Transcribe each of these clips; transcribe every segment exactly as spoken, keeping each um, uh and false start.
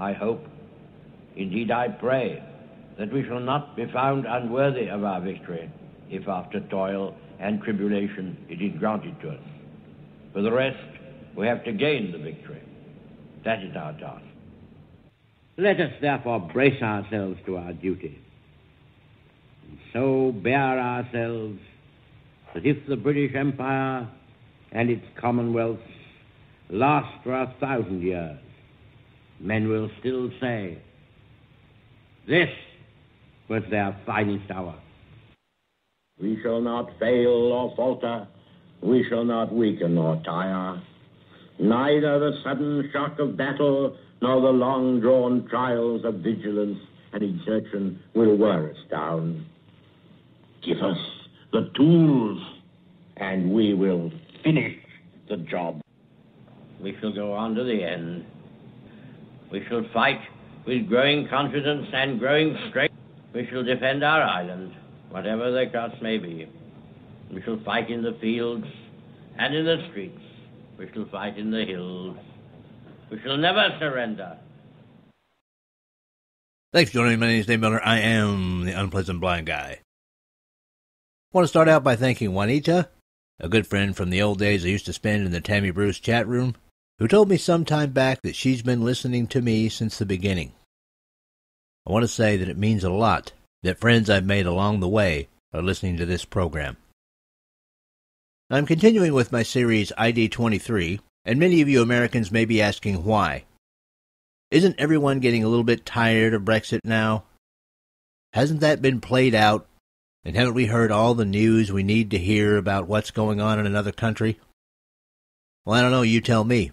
I hope, indeed I pray, that we shall not be found unworthy of our victory, if after toil and tribulation it is granted to us. For the rest, we have to gain the victory. That is our task. Let us therefore brace ourselves to our duty, and so bear ourselves that if the British Empire and its commonwealths last for a thousand years, men will still say, this was their finest hour. We shall not fail or falter, we shall not weaken or tire. Neither the sudden shock of battle nor the long-drawn trials of vigilance and exertion will wear us down. Give us the tools, and we will finish the job. We shall go on to the end. We shall fight with growing confidence and growing strength. We shall defend our island, whatever the cost may be. We shall fight in the fields and in the streets. We shall fight in the hills. We shall never surrender. Thanks for joining me. My name is Dave Miller. I am the Unpleasant Blind Guy. I want to start out by thanking Juanita, a good friend from the old days I used to spend in the Tammy Bruce chat room, who told me some time back that she's been listening to me since the beginning. I want to say that it means a lot that friends I've made along the way are listening to this program. I'm continuing with my series I D twenty-three, and many of you Americans may be asking why. Isn't everyone getting a little bit tired of Brexit now? Hasn't that been played out, and haven't we heard all the news we need to hear about what's going on in another country? Well, I don't know, you tell me.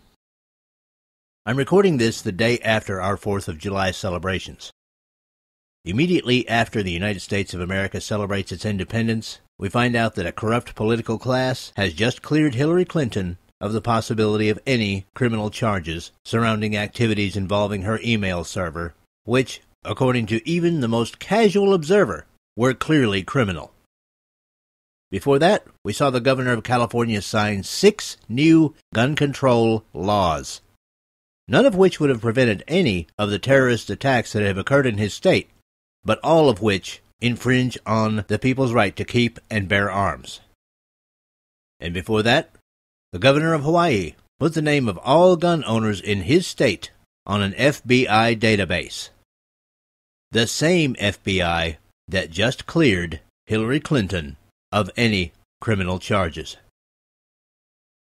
I'm recording this the day after our fourth of July celebrations. Immediately after the United States of America celebrates its independence, we find out that a corrupt political class has just cleared Hillary Clinton of the possibility of any criminal charges surrounding activities involving her email server, which, according to even the most casual observer, were clearly criminal. Before that, we saw the governor of California sign six new gun control laws, none of which would have prevented any of the terrorist attacks that have occurred in his state, but all of which infringe on the people's right to keep and bear arms. And before that, the governor of Hawaii put the name of all gun owners in his state on an F B I database. The same F B I that just cleared Hillary Clinton of any criminal charges.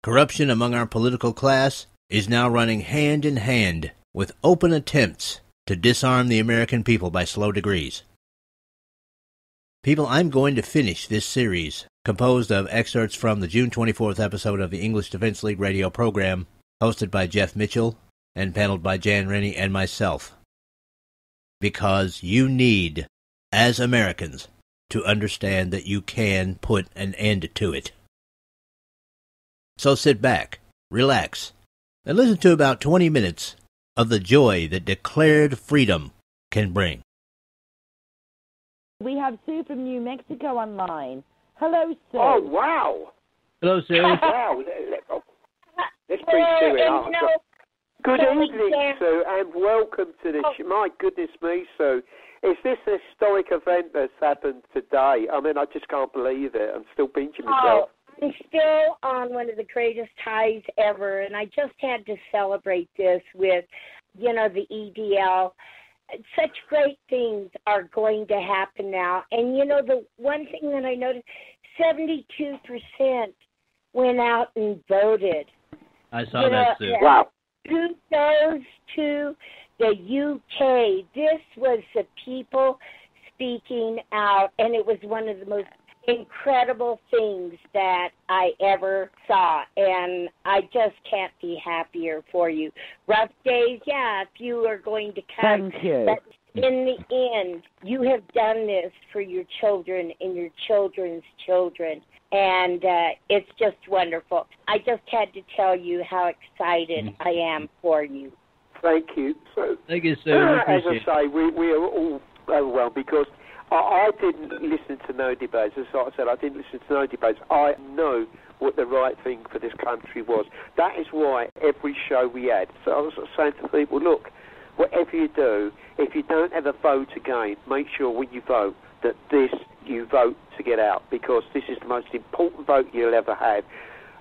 Corruption among our political class is now running hand in hand with open attempts to disarm the American people by slow degrees. People, I'm going to finish this series, composed of excerpts from the June twenty-fourth episode of the English Defence League radio program, hosted by Jeff Mitchell and paneled by Jan Rennie and myself. Because you need, as Americans, to understand that you can put an end to it. So sit back, relax, and listen to about twenty minutes of the joy that declared freedom can bring. We have Sue from New Mexico online. Hello, Sue. Oh, wow. Hello, Sue. Wow. Let's bring Sue in after. Good evening, Sue, and welcome to this. Oh. My goodness me, Sue. Is this a historic event that's happened today? I mean, I just can't believe it. I'm still pinching myself. Oh, I'm still on one of the greatest highs ever, and I just had to celebrate this with, you know, the E D L. Such great things are going to happen now. And, you know, the one thing that I noticed, seventy-two percent went out and voted. I saw you that, know, too. Wow. Who goes to the U K? This was the people speaking out, and it was one of the most incredible things that I ever saw, and I just can't be happier for you. Rough days, yeah, if you are going to come. Thank you. But in the end, you have done this for your children and your children's children, and uh, it's just wonderful. I just had to tell you how excited mm-hmm. I am for you. Thank you. So, Thank you, Sue. Uh, as I say, we, we are all overwhelmed because I didn't listen to no debates. As I said, I didn't listen to no debates. I know what the right thing for this country was. That is why every show we had. So I was saying to people, look, whatever you do, if you don't ever vote again, make sure when you vote that this, you vote to get out, because this is the most important vote you'll ever have.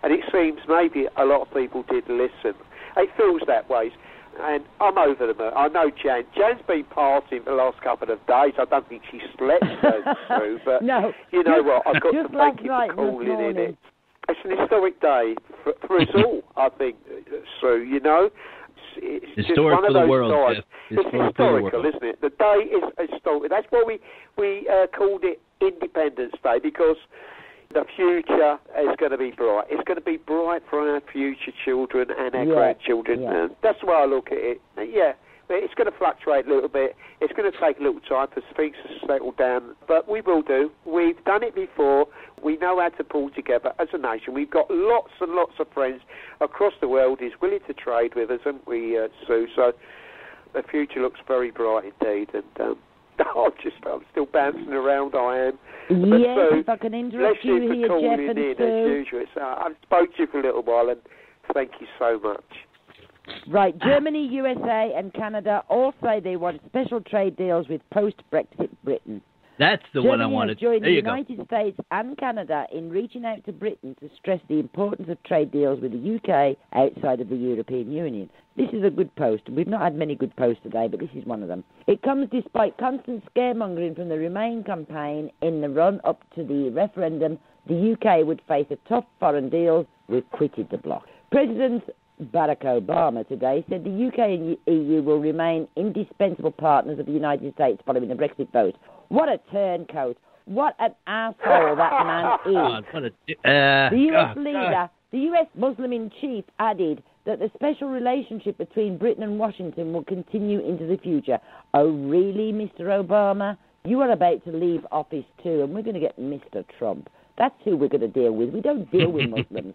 And it seems maybe a lot of people did listen. It feels that way. And I'm over the moon. I know Jan. Jan's been partying for the last couple of days. I don't think she slept so through, but no, you know what? I've got to thank you for calling in it. It's an historic day for, for us all, I think, Sue, you know. It's, it's just one of those world, it's, it's historical, isn't it? The day is historic. That's why we, we uh, called it Independence Day, because the future is going to be bright. It's going to be bright for our future children and our yeah, grandchildren. Yeah. And that's the way I look at it. Yeah, it's going to fluctuate a little bit. It's going to take a little time for things to settle down, but we will do. We've done it before. We know how to pull together as a nation. We've got lots and lots of friends across the world who's willing to trade with us, haven't we, uh, Sue? So the future looks very bright indeed, and... Um, I'm just, I'm still bouncing around, I am. But yes, so, if I can interrupt you here, Jeff and in, Sue. As usual. So I've spoke to you for a little while, and thank you so much. Right, Germany, U S A and Canada all say they want special trade deals with post-Brexit Britain. That's the Germany one I wanted. Has joined there the you United go. States and Canada in reaching out to Britain to stress the importance of trade deals with the U K outside of the European Union. This is a good post. We've not had many good posts today, but this is one of them. It comes despite constant scaremongering from the Remain campaign in the run-up to the referendum. The U K would face a tough foreign deal. We've quitted the bloc. President Barack Obama today said the U K and E U will remain indispensable partners of the United States following the Brexit vote. What a turncoat. What an asshole that man is. God, what a di- uh, the U S oh, leader, oh. the U S Muslim in chief, added that the special relationship between Britain and Washington will continue into the future. Oh, really, Mister Obama? You are about to leave office too, and we're going to get Mister Trump. That's who we're going to deal with. We don't deal with Muslims.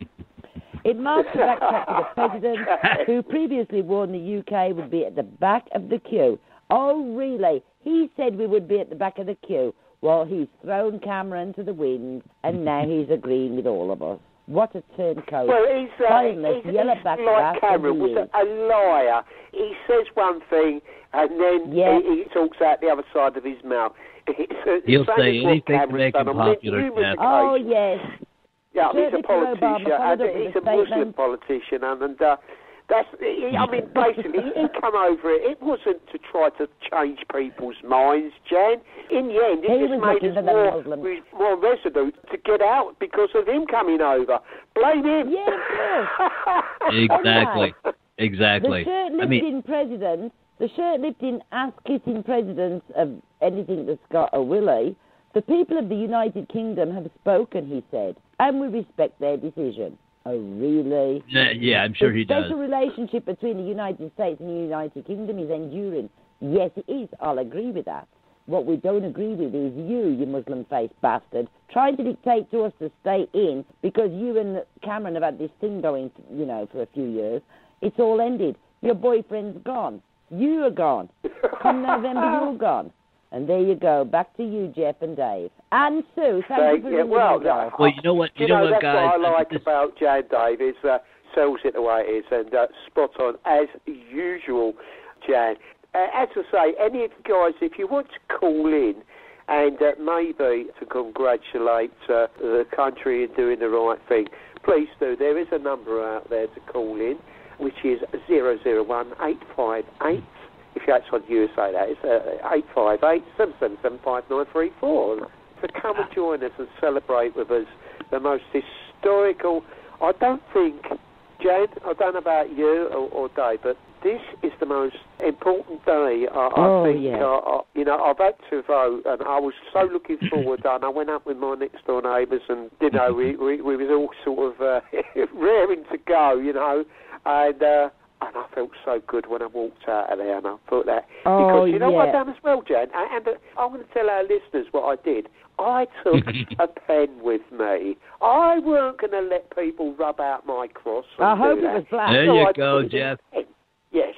It marks the backtrack to the president, who previously warned the U K would be at the back of the queue. Oh, really? He said we would be at the back of the queue. Well, he's thrown Cameron to the wind, and now he's agreeing with all of us. What a turncoat. Well, he's, uh, he's, he's like Cameron, was a, a liar. He says one thing, and then yeah. he, he talks out the other side of his mouth. It's, it's He'll say anything to make him popular. Oh, yes. Yeah, he's a politician, and he's a Muslim politician, and... and uh, That's, I mean, basically, he come over it. It wasn't to try to change people's minds, Jan. In the end, it just made us more, more resolute to get out because of him coming over. Blame him. Yes, yes. Exactly. Exactly. The shirt-lifting I mean... president, the shirt-lifting, ass-kissing president of anything that's got a willy, the people of the United Kingdom have spoken, he said, and we respect their decision. Oh, really? Yeah, yeah, I'm sure the he does. The special relationship between the United States and the United Kingdom is enduring. Yes, it is. I'll agree with that. What we don't agree with is you, you Muslim-faced bastard, trying to dictate to us to stay in because you and Cameron have had this thing going, you know, for a few years. It's all ended. Your boyfriend's gone. You are gone. Come November, you're gone. And there you go. Back to you, Jeff and Dave. And Sue, thank, thank you for yeah, well, that, well, you know what, you, you know, know what, guys? What I like this... about Jan, Dave, is uh, sells it the way it is, and uh, spot on, as usual, Jan. Uh, as I say, any of you guys, if you want to call in and uh, maybe to congratulate uh, the country in doing the right thing, please do. There is a number out there to call in, which is zero zero one eight five eight. If you're outside the U S A, that is eight five eight, seven seven seven, five nine three four. So come and join us and celebrate with us the most historical... I don't think, Jan, I don't know about you or, or Dave, but this is the most important day. I, oh, I think, yeah. I, I, you know, I've had to vote, and I was so looking forward to it. And I went up with my next-door neighbours, and, you know, we, we, we was all sort of uh, raring to go, you know, and... Uh, And I felt so good when I walked out of there, and I thought that. Oh, because you know yeah. what I've done as well, Jan? And, and I'm going to tell our listeners what I did. I took a pen with me. I weren't going to let people rub out my cross. I hope that. It was black. There so you I go, Jeff. Yes.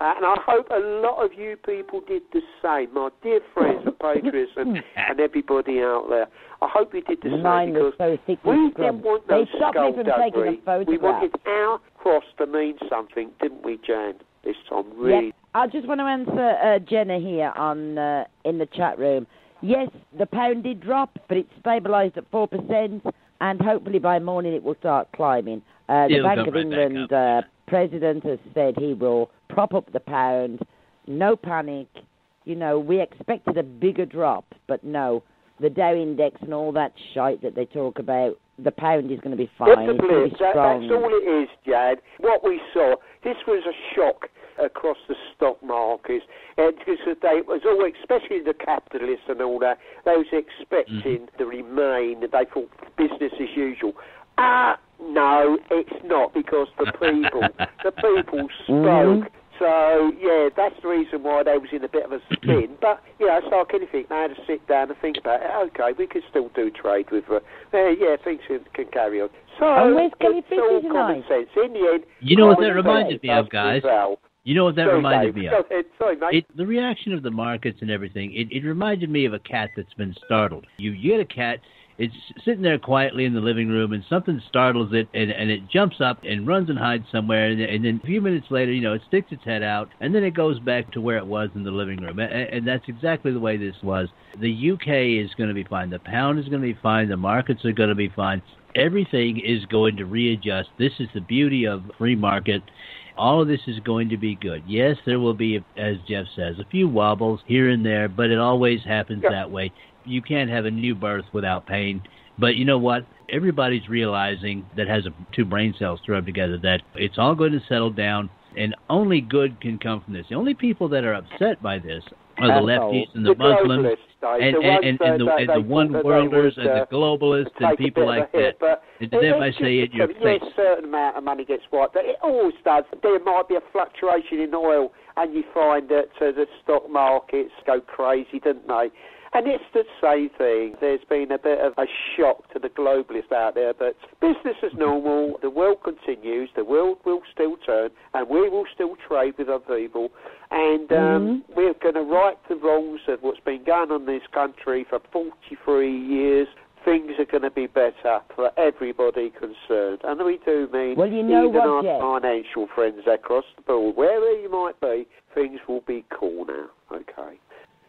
Uh, and I hope a lot of you people did the same. My dear friends and patriots and, and everybody out there, I hope you did the Mine same. Was because so thick we didn't want no skullduggery. We wanted our cross to mean something, didn't we, Jan? This time, really. Yep. I just want to answer uh, Jenna here on uh, in the chat room. Yes, the pound did drop, but it's stabilised at four percent, and hopefully by morning it will start climbing. Uh, the Bank of England uh, president has said he will prop up the pound. No panic. You know, we expected a bigger drop, but no. The Dow Index and all that shite that they talk about, the pound is going to be fine. It's going to be strong. That, that's all it is, Jad. What we saw, this was a shock across the stock markets, and because they was always, especially the capitalists and all that, they was expecting mm. the Remain, that they thought business as usual. Ah, uh, no, it's not, because the people, the people spoke. Mm-hmm. So, yeah, that's the reason why they was in a bit of a spin. But, you know, it's like anything. They had to sit down and think about it. OK, we can still do trade with her. Uh, yeah, things can, can carry on. So, oh, it's all common sense. In the end, you know what that reminded me of, guys? You know what that sorry, reminded Dave. me of? Sorry, mate. It, the reaction of the markets and everything, it, it reminded me of a cat that's been startled. You, you get a cat, it's sitting there quietly in the living room, and something startles it, and, and it jumps up and runs and hides somewhere, and, and then a few minutes later, you know, it sticks its head out, and then it goes back to where it was in the living room. And, and that's exactly the way this was. The U K is going to be fine. The pound is going to be fine. The markets are going to be fine. Everything is going to readjust. This is the beauty of free market. All of this is going to be good. Yes, there will be, as Jeff says, a few wobbles here and there, but it always happens yeah. that way. You can't have a new birth without pain. But you know what? Everybody's realizing that has a, two brain cells thrown together that it's all going to settle down, and only good can come from this. The only people that are upset by this are and the lefties and the, the Muslims and, the and, and, and the, and the one-worlders and the globalists and people like that. And to them I say it, your face. A certain amount of money gets wiped. It always does. There might be a fluctuation in oil, and you find that uh, the stock markets go crazy, don't they? And it's the same thing. There's been a bit of a shock to the globalists out there, but business as normal. The world continues. The world will still turn, and we will still trade with other people. And um, mm-hmm. we're going to right the wrongs of what's been going on in this country for forty-three years. Things are going to be better for everybody concerned. And we do mean well, you know even what, our Jeff? financial friends across the board. Wherever you might be, things will be cool now. Okay.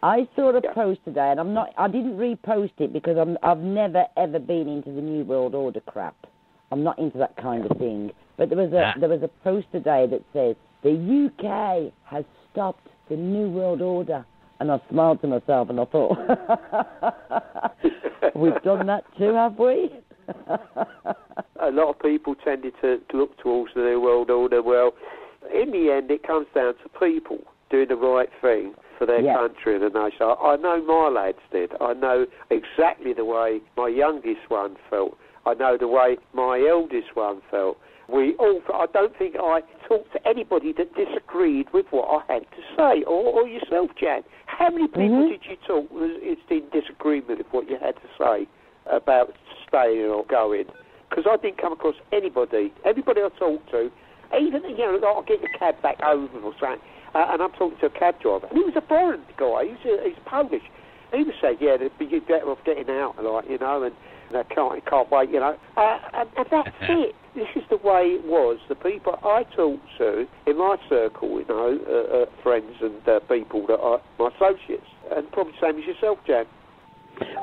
I saw a yeah. post today, and I'm not. I didn't repost it because I'm, I've never ever been into the New World Order crap. I'm not into that kind of thing. But there was a ah. there was a post today that says the U K has stopped the New World Order, and I smiled to myself and I thought, we've done that too, have we? A lot of people tended to look towards the New World Order. Well, in the end, it comes down to people doing the right thing for their yeah. country and the nation. I know my lads did. I know exactly the way my youngest one felt. I know the way my eldest one felt. We all. I don't think I talked to anybody that disagreed with what I had to say, or, or yourself, Jan. How many people mm-hmm. did you talk to in disagreement with what you had to say about staying or going? Because I didn't come across anybody. Everybody I talked to, even, you know, I'll get the cab back over or something, Uh, and I'm talking to a cab driver. And he was a foreign guy. He was a, he's Polish. He was saying, yeah, you're better off getting out, like, you know, and, and I can't, can't wait, you know. Uh, and, and that's it. This is the way it was. The people I talked to in my circle, you know, uh, uh, friends and uh, people that are my associates, and probably the same as yourself, Jan.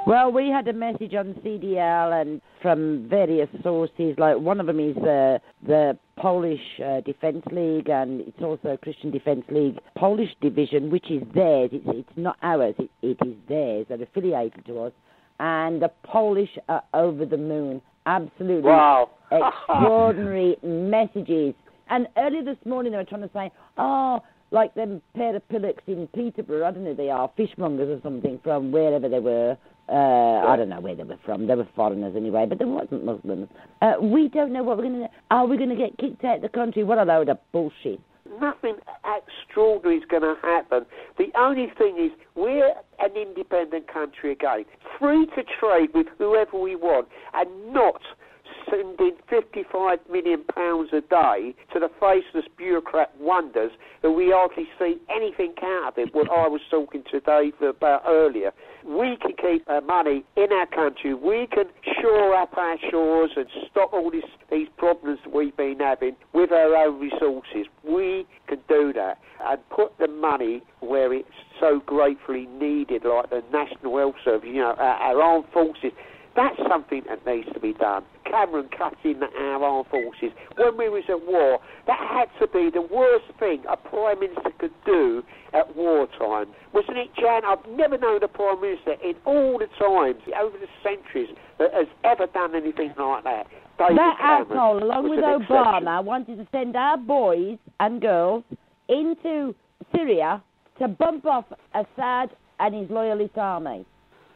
Well, we had a message on C D L and from various sources. Like one of them is uh, the Polish uh, Defence League, and it's also Christian Defence League Polish division, which is theirs. It's, it's not ours. It, it is theirs. They're affiliated to us, and the Polish are over the moon. Absolutely wow. extraordinary messages. And earlier this morning, they were trying to say, "Oh." Like them pair of pillocks in Peterborough, I don't know who they are, fishmongers or something from wherever they were. Uh, yeah. I don't know where they were from. They were foreigners anyway, but they wasn't Muslims. Uh, we don't know what we're going to... Are we going to get kicked out of the country? What a load of bullshit. Nothing extraordinary is going to happen. The only thing is we're an independent country again, free to trade with whoever we want and not sending fifty-five million pounds a day to the faceless bureaucrat wonders that we hardly see anything out of it, what I was talking to Dave about earlier. We can keep our money in our country. We can shore up our shores and stop all this, these problems that we've been having with our own resources. We can do that and put the money where it's so gratefully needed, like the National Health Service, you know, our, our armed forces. That's something that needs to be done. Cameron cutting our armed forces. When we was at war, that had to be the worst thing a Prime Minister could do at wartime. Wasn't it, Jan? I've never known a Prime Minister in all the times, over the centuries, that has ever done anything like that. David that Cameron asshole, along with Obama, wanted to send our boys and girls into Syria to bump off Assad and his loyalist army.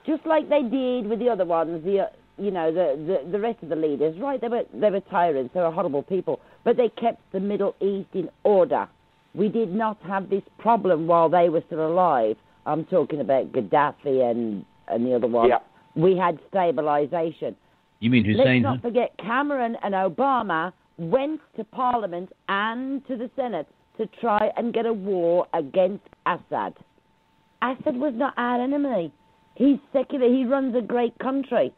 Just like they did with the other ones, the you know the, the the rest of the leaders, right? They were they were tyrants, they were horrible people, but they kept the Middle East in order. We did not have this problem while they were still alive. I'm talking about Gaddafi and and the other one. Yeah. We had stabilisation. You mean Hussein? Let's not forget Cameron and Obama went to Parliament and to the Senate to try and get a war against Assad. Assad was not our enemy. He's secular. He runs a great country.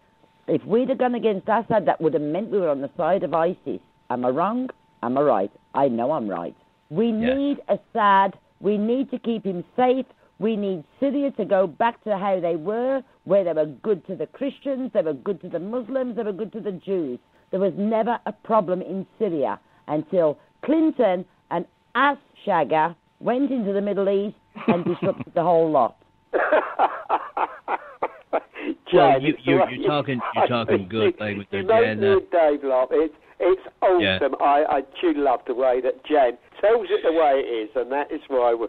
If we'd have gone against Assad, that would have meant we were on the side of ISIS. Am I wrong? Am I right? I know I'm right. We yeah. need Assad. We need to keep him safe. We need Syria to go back to how they were, where they were good to the Christians, they were good to the Muslims, they were good to the Jews. There was never a problem in Syria until Clinton and Ass-Shagger went into the Middle East and disrupted the whole lot. Well, you, you, you're talking, you're talking good language there, Jan. Dave, love it's it's awesome. Yeah. I, I do love the way that Jan tells it the way it is, and that is why we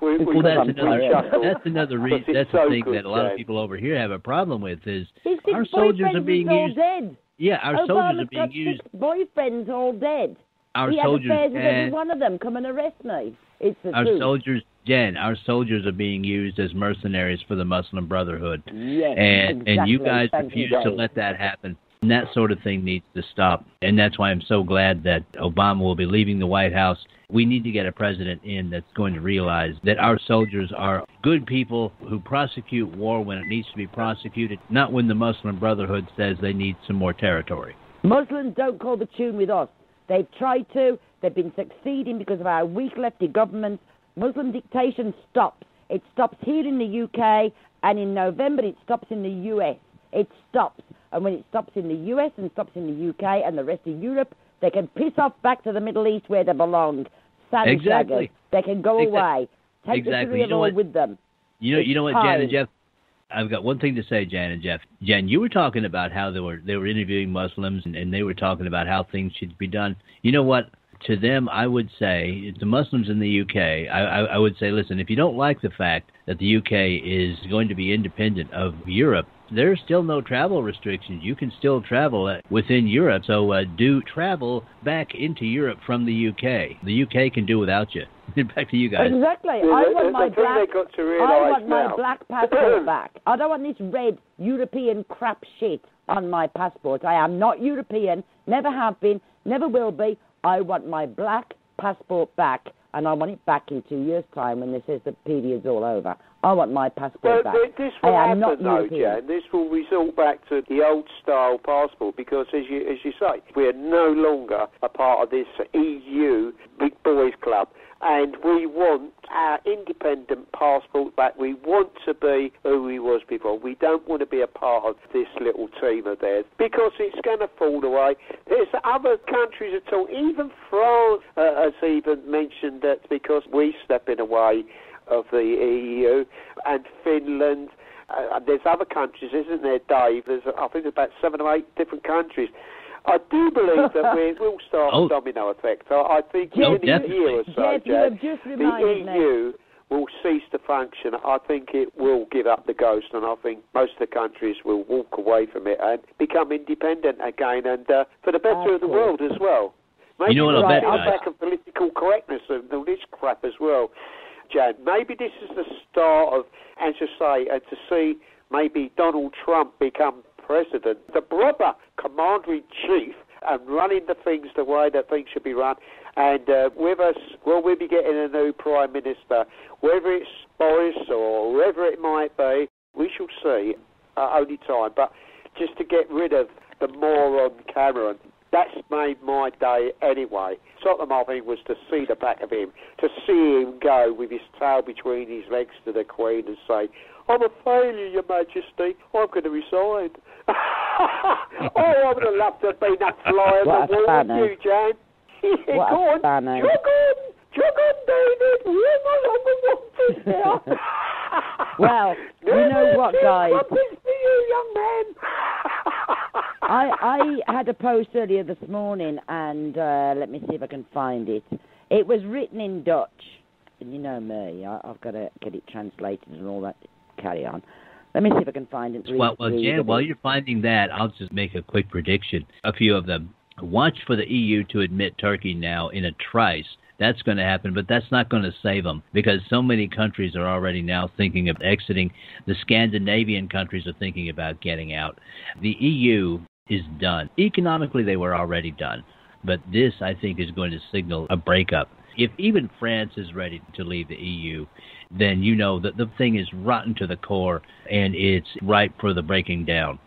we well, that's another that's another reason. That's so the thing good, that a lot Jan. Of people over here have a problem with is our soldiers are being used. Dead. Yeah, our Obama's soldiers are being used. Boyfriends all dead. Our he soldiers. Had every one of them come and arrest me. It's the our truth. soldiers. Jen, our soldiers are being used as mercenaries for the Muslim Brotherhood. Yes, and exactly. and you guys Thank refuse you guys. to let that happen. And that sort of thing needs to stop. And that's why I'm so glad that Obama will be leaving the White House. We need to get a president in that's going to realize that our soldiers are good people who prosecute war when it needs to be prosecuted, not when the Muslim Brotherhood says they need some more territory. Muslims don't call the tune with us. They've tried to. They've been succeeding because of our weak lefty government. Muslim dictation stops. It stops here in the U K, and in November it stops in the U S. It stops. And when it stops in the U S and stops in the U K and the rest of Europe, they can piss off back to the Middle East where they belong. Sad exactly. They can go exactly. away. Take exactly. the Syria with them. You know, it's you know what, Jan and Jeff? I've got one thing to say, Jan and Jeff. Jan, you were talking about how they were they were interviewing Muslims, and, and they were talking about how things should be done. You know what? To them, I would say, to Muslims in the U K, I, I would say, listen, if you don't like the fact that the U K is going to be independent of Europe, there's still no travel restrictions. You can still travel within Europe, so uh, do travel back into Europe from the U K. The U K can do without you. Back to you guys. Exactly. Yeah, I want my black, got to I want now. my black passport back. I don't want this red European crap shit on my passport. I am not European, never have been, never will be. I want my black passport back, and I want it back in two years' time when they says the period's all over. I want my passport well, back. This will I am happen, not though, Jan. This will resort back to the old-style passport because, as you as you say, we are no longer a part of this E U big boys club, and we want our independent passport back. We want to be who we was before. We don't want to be a part of this little team of theirs because it's going to fall away. There's other countries at all. Even France uh, has even mentioned that because we're stepping away of the E U, and Finland, uh, and there's other countries, isn't there, Dave? There's, I think, about seven or eight different countries. I do believe that we will start oh. a domino effect. So I think no, in a year or so, Jeff, Jeff, you just reminded the E U me. will cease to function. I think it will give up the ghost, and I think most of the countries will walk away from it and become independent again, and uh, for the better oh, of the cool. world as well. Maybe you know what right, I bet, back of political correctness and all this crap as well. Jan, maybe this is the start of, as you say, uh, to see maybe Donald Trump become president. The brother commander-in-chief and running the things the way that things should be run. And uh, with us, will we be getting a new Prime Minister? Whether it's Boris or whoever it might be, we shall see. Uh, only time. But just to get rid of the moron Cameron, that's made my day anyway. Sort of my thing was to see the back of him, to see him go with his tail between his legs to the Queen and say, "I'm a failure, Your Majesty. I'm going to resign." Oh, I would have loved to have been that fly on the wall with you, Jane. Go on, jog on, jog on, David. We're no longer wanted now. Well, you know what, guys? What is to you, young man? I, I had a post earlier this morning, and uh, let me see if I can find it. It was written in Dutch. You know me, I, I've got to get it translated and all that. Carry on. Let me see if I can find it. Read, well, well Jan, while you're finding that, I'll just make a quick prediction. A few of them. Watch for the E U to admit Turkey now in a trice. That's going to happen, but that's not going to save them, because so many countries are already now thinking of exiting. The Scandinavian countries are thinking about getting out. The E U is done. Economically, they were already done, but this, I think, is going to signal a breakup. If even France is ready to leave the E U, then you know that the thing is rotten to the core, and it's ripe for the breaking down.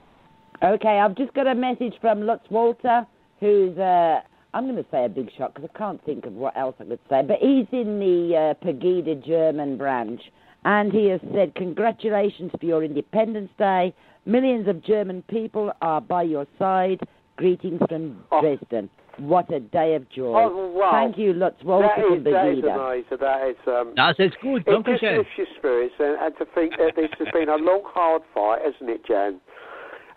Okay, I've just got a message from Lutz Walter, who's... Uh I'm going to say a big shot because I can't think of what else I could say. But he's in the uh, Pegida German branch, and he has said, "Congratulations for your Independence Day. Millions of German people are by your side. Greetings from oh. Dresden." What a day of joy. Oh, wow. Thank you, Lutz Walter from Pegida. That is amazing. That is good. It just lifts your spirits, and, and to think that this has been a long, hard fight, hasn't it, Jan?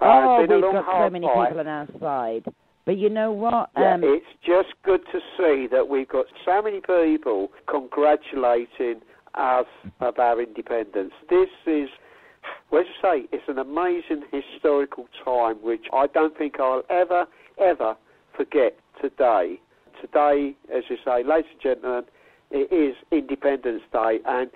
Uh, oh, we've got so many fight. people on our side. But you know what? Um, yeah, it's just good to see that we've got so many people congratulating us of our independence. This is, well, as I say, it's an amazing historical time, which I don't think I'll ever, ever forget today. Today, as you say, ladies and gentlemen, it is Independence Day, and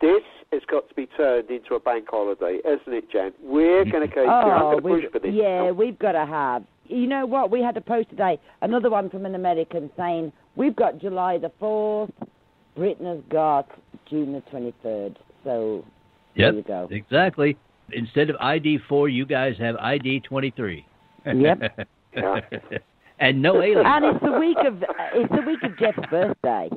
this has got to be turned into a bank holiday, hasn't it, Jan? We're going to keep oh, push for this. Yeah, we've got to have. You know what? We had a post today, another one from an American saying, "We've got July the fourth, Britain has got June the twenty-third. So yep, there you go. Exactly. Instead of I D four, you guys have I D twenty-three. Yep. And no aliens. And it's the week of it's the week of Jeff's birthday.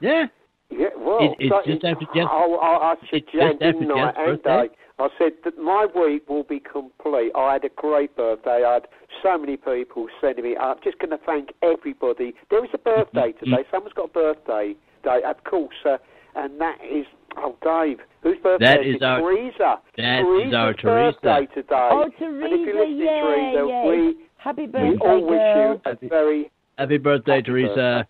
Yeah. Yeah, well, it, it's so just after Jeff's I, I said, Jan, didn't I? And I, I said that my week will be complete. I had a great birthday. I had so many people sending me. I'm just going to thank everybody. There is a birthday today. Someone's got a birthday day, of course, uh, and that is, oh, Dave, whose birthday that is, is our, Teresa. That Teresa's is our Teresa. birthday today. Oh, Teresa, and if you're listening, yeah, Teresa, yeah. We, happy birthday, we all girl. wish you happy, a very happy birthday, happy Teresa. Birthday.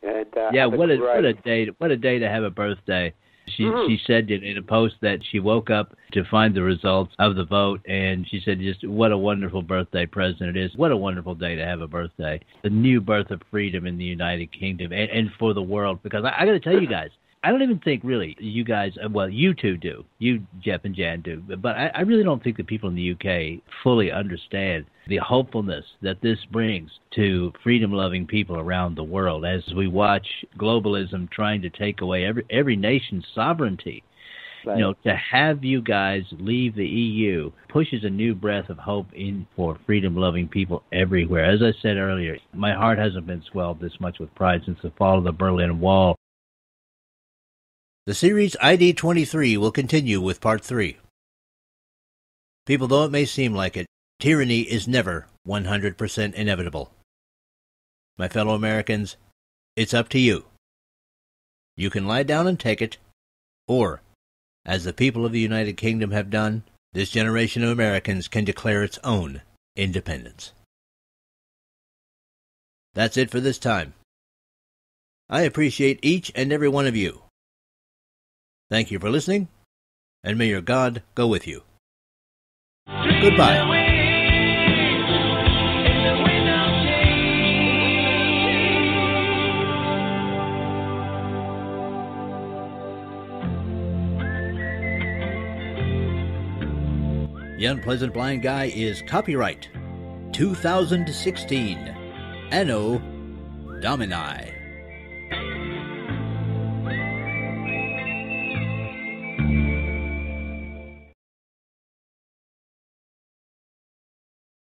And, uh, yeah, what a what a day! What a day to have a birthday. She mm. she said in, in a post that she woke up to find the results of the vote, and she said, "Just what a wonderful birthday present it is! What a wonderful day to have a birthday! The new birth of freedom in the United Kingdom and, and for the world." Because I, I got to tell you guys, I don't even think really you guys. Well, you two do, you Jeff and Jan do, but I, I really don't think the people in the U K fully understand the hopefulness that this brings to freedom-loving people around the world as we watch globalism trying to take away every every nation's sovereignty. Right. You know, to have you guys leave the E U pushes a new breath of hope in for freedom-loving people everywhere. As I said earlier, my heart hasn't been swelled this much with pride since the fall of the Berlin Wall. The series I D twenty-three will continue with Part three. People, though it may seem like it, tyranny is never one hundred percent inevitable. My fellow Americans, it's up to you. You can lie down and take it, or, as the people of the United Kingdom have done, this generation of Americans can declare its own independence. That's it for this time. I appreciate each and every one of you. Thank you for listening, and may your God go with you. Goodbye. The Unpleasant Blind Guy is copyright two thousand sixteen Anno Domini.